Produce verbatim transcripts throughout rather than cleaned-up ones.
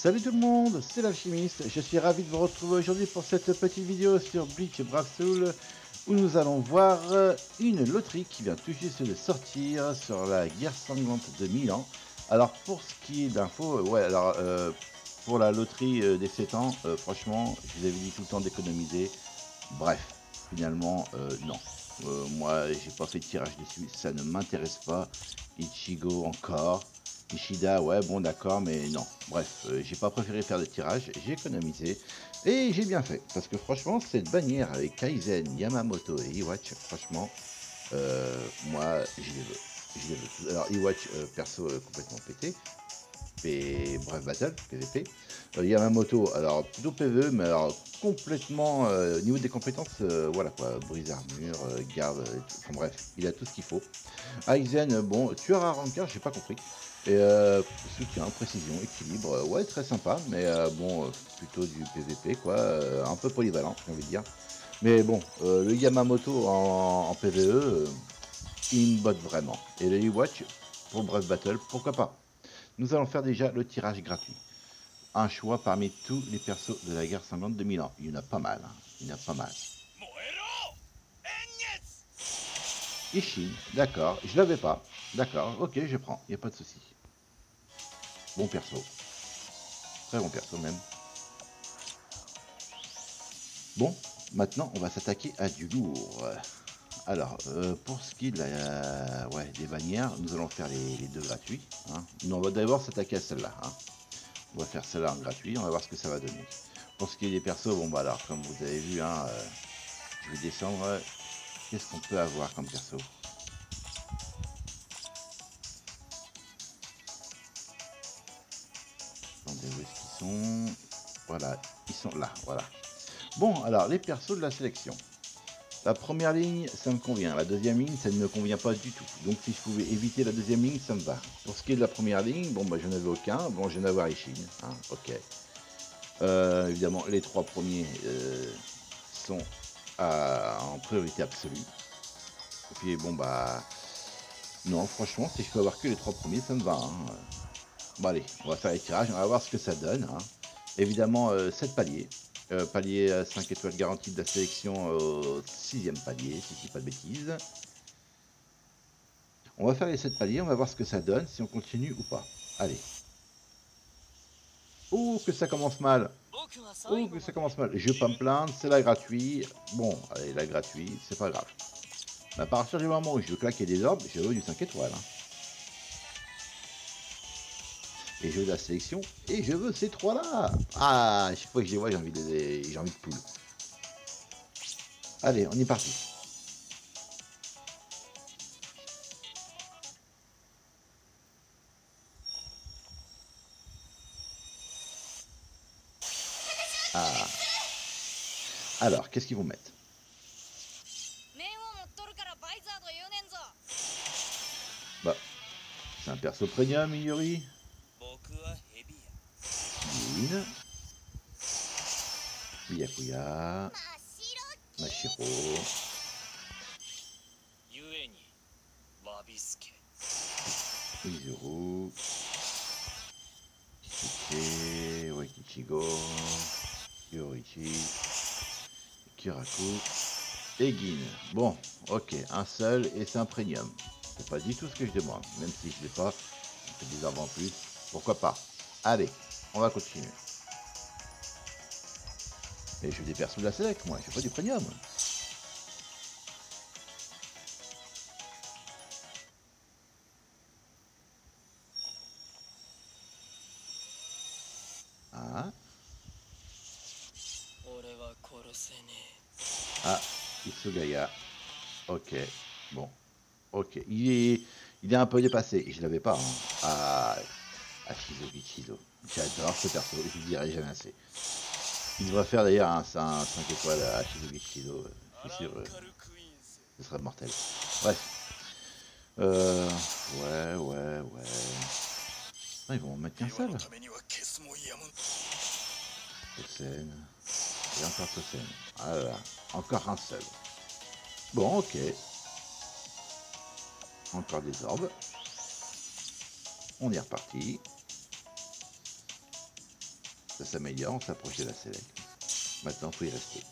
Salut tout le monde, c'est l'Alchimiste, je suis ravi de vous retrouver aujourd'hui pour cette petite vidéo sur Bleach Brave Soul où nous allons voir une loterie qui vient tout juste de sortir sur la guerre sanglante de Milan. Alors pour ce qui est d'infos, ouais alors euh, pour la loterie euh, des sept ans, euh, franchement je vous avais dit tout le temps d'économiser, bref finalement euh, non. Euh, moi j'ai pas fait de tirage dessus, ça ne m'intéresse pas. Ichigo encore, Ishida, ouais bon d'accord, mais non, bref, euh, j'ai pas préféré faire de tirage, j'ai économisé et j'ai bien fait, parce que franchement cette bannière avec Aizen, Yamamoto et Yhwach, franchement euh, moi je les veux, je les veux. Alors Yhwach euh, perso euh, complètement pété, et bref battle, P V P, euh, Yamamoto alors plutôt P V E, mais alors complètement au euh, niveau des compétences, euh, voilà quoi, brise armure, euh, garde, euh, enfin bref, il a tout ce qu'il faut. Aizen, bon, tueur à rancard, j'ai pas compris. Et euh, soutien, précision, équilibre, euh, ouais très sympa, mais euh, bon, euh, plutôt du P V P quoi, euh, un peu polyvalent j'ai envie de dire. Mais bon, euh, le Yamamoto en, en P V E, euh, il me botte vraiment. Et le Yhwach, pour bref battle, pourquoi pas. Nous allons faire déjà le tirage gratuit. Un choix parmi tous les persos de la guerre sanglante de Milan. Il y en a pas mal, hein. Il y en a pas mal. Isshin, d'accord, je l'avais pas. D'accord, ok, je prends, il n'y a pas de souci. Bon perso. Très bon perso même. Bon, maintenant on va s'attaquer à du lourd. Alors, euh, pour ce qui est de la, ouais, des bannières, nous allons faire les, les deux gratuits. Hein. Non, on va d'abord s'attaquer à celle-là. Hein. On va faire celle-là en gratuit, on va voir ce que ça va donner. Pour ce qui est des persos, bon bah alors, comme vous avez vu, hein, euh, je vais descendre. Euh, Qu'est-ce qu'on peut avoir comme perso ? Attendez, où est-ce qu'ils sont ? Voilà, ils sont là, voilà. Bon, alors, les persos de la sélection. La première ligne, ça me convient. La deuxième ligne, ça ne me convient pas du tout. Donc, si je pouvais éviter la deuxième ligne, ça me va. Pour ce qui est de la première ligne, bon, bah, je n'en avais aucun. Bon, je vais en avoir Isshin. Hein, ok. Euh, évidemment, les trois premiers euh, sont... À, en priorité absolue. Et puis bon bah non, franchement si je peux avoir que les trois premiers ça me va hein. Bon allez, on va faire les tirages, on va voir ce que ça donne hein. Évidemment euh, sept paliers, euh, palier euh, cinq étoiles garanties de la sélection au sixième palier si je dis pas de bêtises. On va faire les sept paliers, on va voir ce que ça donne, si on continue ou pas. Allez. Oh que ça commence mal. Oh que ça commence mal, je vais pas me plaindre, c'est la gratuite, bon, allez la gratuite, c'est pas grave. Mais à partir du moment où je veux claquer des orbes, je veux du cinq étoiles. Hein. Et je veux de la sélection, et je veux ces trois là. Ah, chaque fois que je les vois, j'ai envie de, j'ai envie de poule. Allez, on est parti. Ah. Alors, qu'est-ce qu'ils vont mettre? Bah, c'est un perso premium, Iori. Guine. Yakuya. Mashiro. Izuru. Kiki. Wekichigo. Yorichi, Kiraku et Guine. Bon, ok, un seul et c'est un premium. C'est pas du tout ce que je demande, même si je l'ai pas, on fait des arbres en plus, pourquoi pas. Allez, on va continuer. Et je fais des persos de la select, moi, je fais pas du premium. Ah. Ah, Hitsugaya. Ok, bon. Ok, il est, il est un peu dépassé. Je l'avais pas. Hein. Ah, Hachizu Bichido. J'adore ce perso, je ne dirai jamais assez. Il devrait faire d'ailleurs un, un cinq étoiles à Hachizu Bichido. Je suis sûr. Euh, ce serait mortel. Bref. Euh, ouais, ouais, ouais. Ah, ils vont en mettre qu'un seul. Tosen. Et encore Tosen. Ah là là. Encore un seul. Bon, ok. Encore des orbes. On est reparti. Ça s'améliore, on s'approche de la select. Maintenant, faut y rester.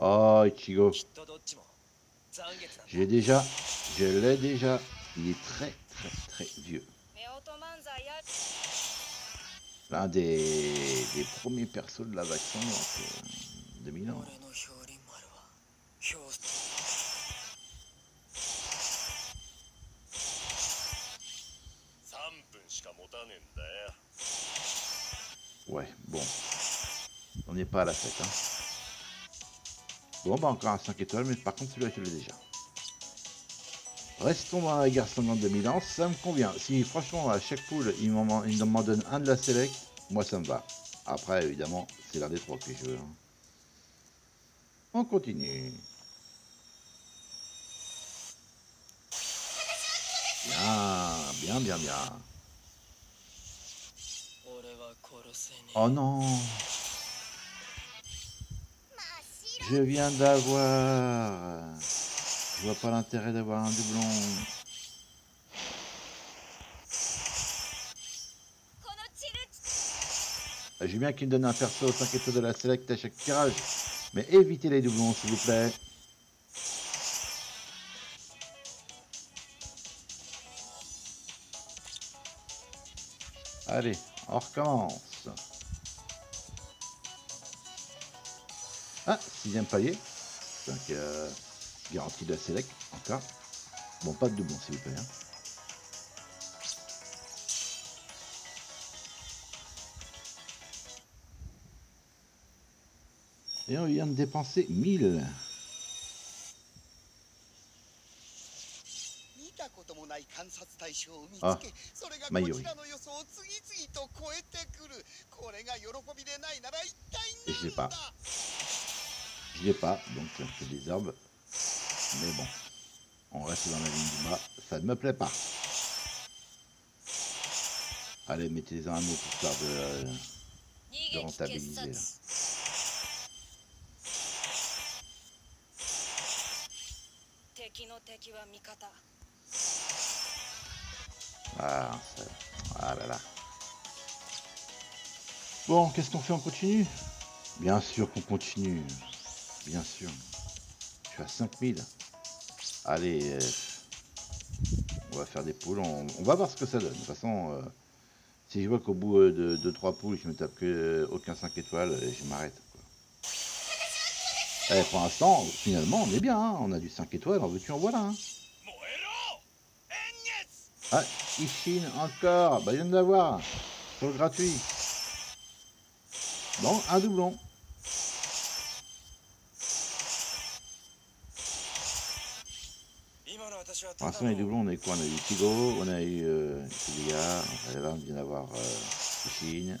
Oh, Ichigo. J'ai déjà. Je l'ai déjà. Il est très, très, très vieux. L'un des, des premiers persos de la vaccine, donc deux mille ans. Ouais, bon. On n'est pas à la fête, hein. Bon, bah encore un cinq étoiles, mais par contre celui-là je l'ai déjà. Restons dans la guerre sanglante de Milan, ça me convient. Si franchement à chaque poule il m'en donne un de la select, moi ça me va. Après évidemment c'est l'un des trois que je veux. On continue. Bien, bien, bien, bien. Oh non! Je viens d'avoir... Je vois pas l'intérêt d'avoir un doublon. J'aime bien qu'il me donne un perso cinq étoiles de la select à chaque tirage. Mais évitez les doublons s'il vous plaît. Allez, on recommence. Ah, sixième palier, donc euh, garantie de la select, encore. Bon, pas de doublon s'il vous plaît. Hein. Et on vient de dépenser mille. Ah, Mayuri. Et je l'ai pas. Je l'ai pas, donc c'est des herbes. Mais bon, on reste dans la ligne du bas, ça ne me plaît pas. Allez, mettez-en un autre histoire de, euh, de rentabiliser. Là. Ah, ça... ah là là. Bon, qu'est-ce qu'on fait? On continue? Bien sûr qu'on continue. Bien sûr, je suis à cinq mille. Allez, euh, on va faire des poules. On, on va voir ce que ça donne. De toute façon, euh, si je vois qu'au bout de deux trois poules, je me tape que euh, aucun cinq étoiles, et je m'arrête. Eh, pour l'instant, finalement, on est bien. Hein, on a du cinq étoiles. En veux-tu, en voilà. Hein. Ah, Isshin encore. Bah, je viens de l'avoir. Sur le gratuit. Bon, un doublon. Pour l'instant, les doublons, on a eu quoi? On a eu Ichigo, on a eu euh, Ishida, enfin, là on vient d'avoir euh, Isshin. Il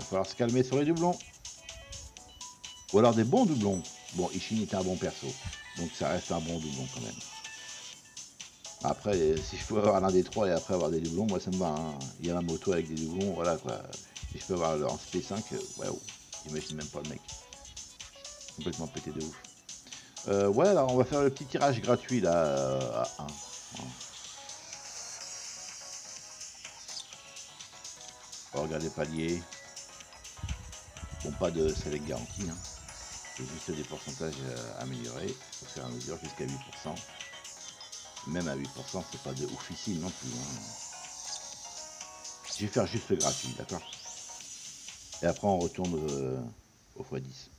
va falloir se calmer sur les doublons. Ou alors des bons doublons. Bon, Isshin est un bon perso, donc ça reste un bon doublon quand même. Après, si je peux avoir l'un des trois et après avoir des doublons, moi ça me va. Hein. Il y a un moto avec des doublons, voilà quoi. Si je peux avoir en P cinq, waouh, j'imagine même pas le mec. Complètement pété de ouf. Euh, ouais, alors on va faire le petit tirage gratuit là euh, à un. On va regarder les paliers. Bon, pas de select garantie. Hein. C'est juste des pourcentages euh, améliorés au fur et à mesure jusqu'à huit pour cent. Même à huit pour cent, c'est pas de oufissime non plus. Hein. Je vais faire juste le gratuit, d'accord? Et après, on retourne euh, au fois dix.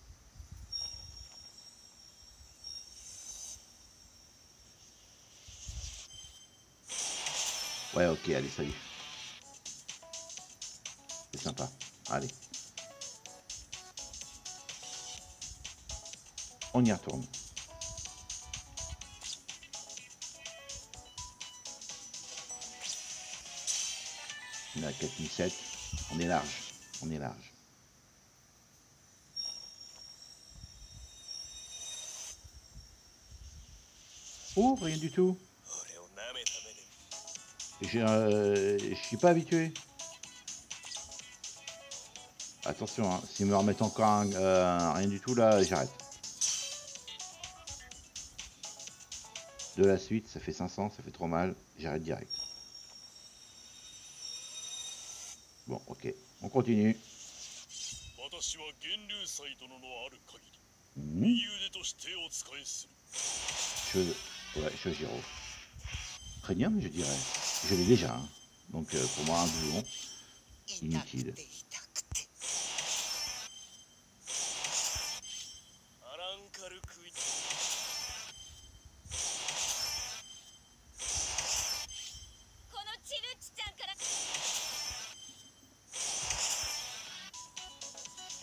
Ouais, ok, allez, salut. C'est sympa. Allez. On y retourne. On est à quatre mille sept. On est large. On est large. Oh, rien du tout. Je euh, suis pas habitué. Attention, hein, s'ils me remettent encore un, euh, rien du tout là, j'arrête. De la suite, ça fait cinq cents, ça fait trop mal, j'arrête direct. Bon, ok, on continue. Mmh. Je... Ouais, je giro. Premium, je dirais. Je l'ai déjà, hein. Donc euh, pour moi, un boulon inutile.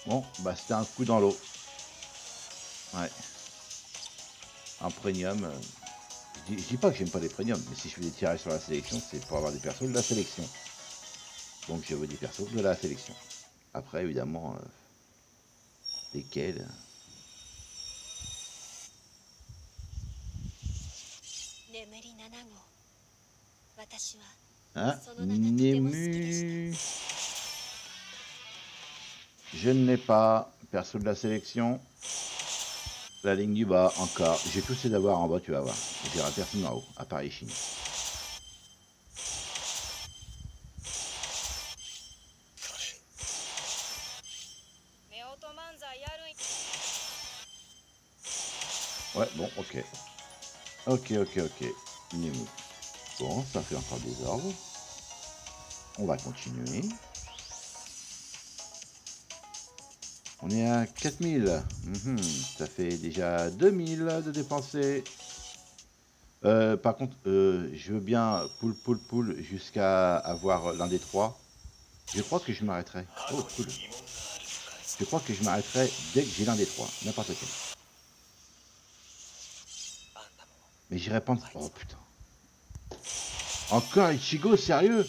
Bon, bah c'était un coup dans l'eau. Ouais. Un premium. Euh... Je dis pas que j'aime pas les premiums, mais si je fais des tirages sur la sélection, c'est pour avoir des persos de la sélection. Donc je veux des persos de la sélection. Après, évidemment, euh... lesquels. Ah, Nému. Je ne l'ai pas, perso de la sélection. La ligne du bas, encore. J'ai tous ces d'abord en bas, tu vas voir. J'ai raté personne en haut, à part Isshin. Ouais, bon, ok. Ok, ok, ok. Nému. Bon, ça fait encore des ordres. On va continuer. On est à quatre mille. Mmh, ça fait déjà deux mille de dépensés. Euh, par contre, euh, je veux bien poule, poule, poule jusqu'à avoir l'un des trois. Je crois que je m'arrêterai. Oh, cool. Je crois que je m'arrêterai dès que j'ai l'un des trois. N'importe quel. Mais j'irai prendre... Oh, putain. Encore Ichigo, sérieux?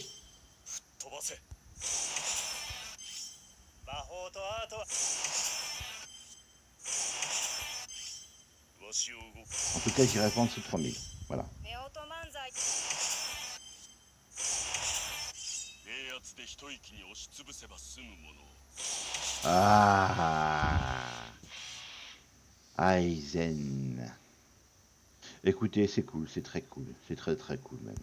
En tout cas, j'irai vendre sous trois mille. Voilà. Ah, Aizen. Écoutez, c'est cool, c'est très cool. C'est très très cool même.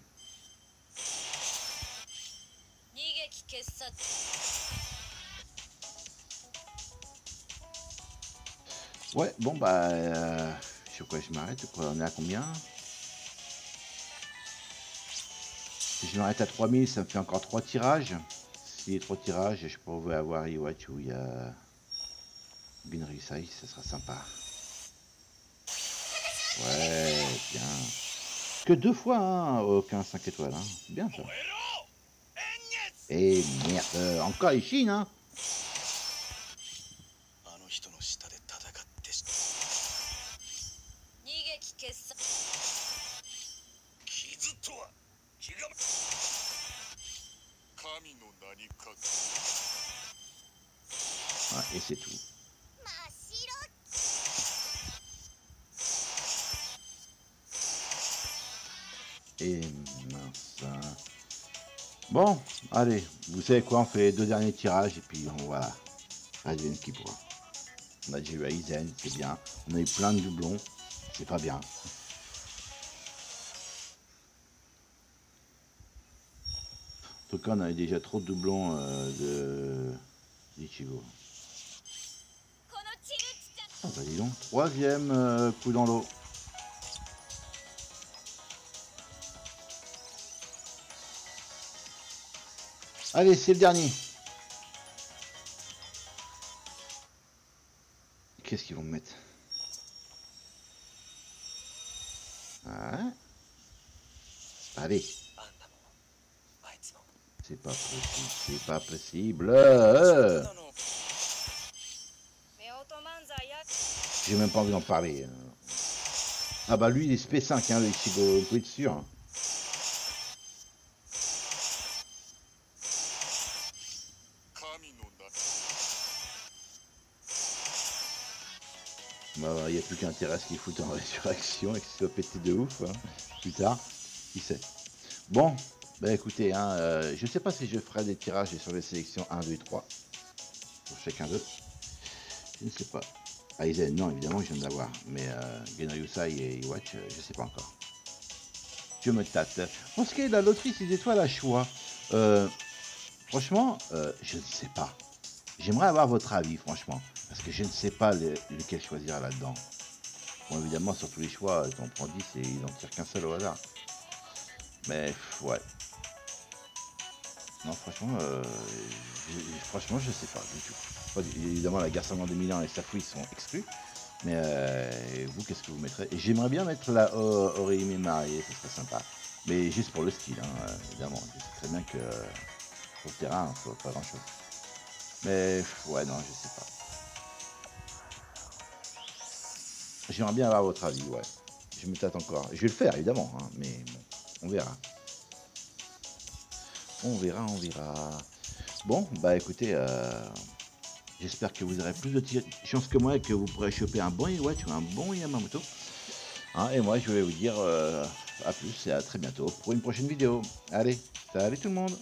Ouais, bon bah... Euh... Sur quoi je m'arrête? On est à combien? Si je m'arrête à trois mille, ça me fait encore trois tirages. Si trois tirages, je pourrais avoir Iwatchouya, Binrisaï, ça sera sympa. Ouais, bien. Que deux fois, hein, aucun cinq étoiles. Hein. Bien ça. Et merde, euh, encore Isshin, hein. Ah, et c'est tout. Et mince. Bon, allez, vous savez quoi, on fait les deux derniers tirages et puis on va advienne qui pourra. On a déjà eu Aizen, c'est bien. On a eu plein de doublons, c'est pas bien. En tout cas, on avait déjà trop de doublons euh, de Ichigo. Ah bah dis donc, troisième euh, coup dans l'eau. Allez, c'est le dernier. Qu'est-ce qu'ils vont me mettre? Ouais. Allez. C'est pas possible, c'est pas possible. Euh, euh. J'ai même pas envie d'en parler. Ah bah lui il est S P cinq, hein, le Ichigo, vous pouvez être sûr. Bah il n'y a plus qu'un terrasse qui fout en résurrection et qui se fait péter de ouf, hein. Plus tard, qui sait. Bon. Bah écoutez, hein, euh, je sais pas si je ferai des tirages sur les sélections un, deux, trois. chacun d'eux. Je ne sais pas. Aizen, non, évidemment, je viens de l'avoir. Mais euh, Genryusai et Yhwach, euh, je ne sais pas encore. Je me tâte. En ce qui est de la loterie, c'est des étoiles à choix. Euh, franchement, euh, je ne sais pas. J'aimerais avoir votre avis, franchement. Parce que je ne sais pas les, lequel choisir là-dedans. Bon, évidemment, sur tous les choix, on prend dix et ils n'en tirent qu'un seul au hasard. Mais, ouais. Non, franchement, euh, je, franchement, je sais pas du tout. Enfin, évidemment, la guerre sanglante de Milan et Safouille sont exclus. Mais euh, vous, qu'est-ce que vous mettrez? J'aimerais bien mettre la oh, Orihime mariée, ce serait sympa. Mais juste pour le style, hein, évidemment. Je sais très bien que euh, sur le terrain, il ne faut pas grand-chose. Mais, ouais, non, je sais pas. J'aimerais bien avoir votre avis, ouais. Je me tâte encore. Je vais le faire, évidemment, hein, mais bon, on verra. On verra, on verra. Bon, bah écoutez, euh, j'espère que vous aurez plus de chance que moi et que vous pourrez choper un bon Yhwach ou un bon Yamamoto. Hein, et moi, je vais vous dire euh, à plus et à très bientôt pour une prochaine vidéo. Allez, salut tout le monde!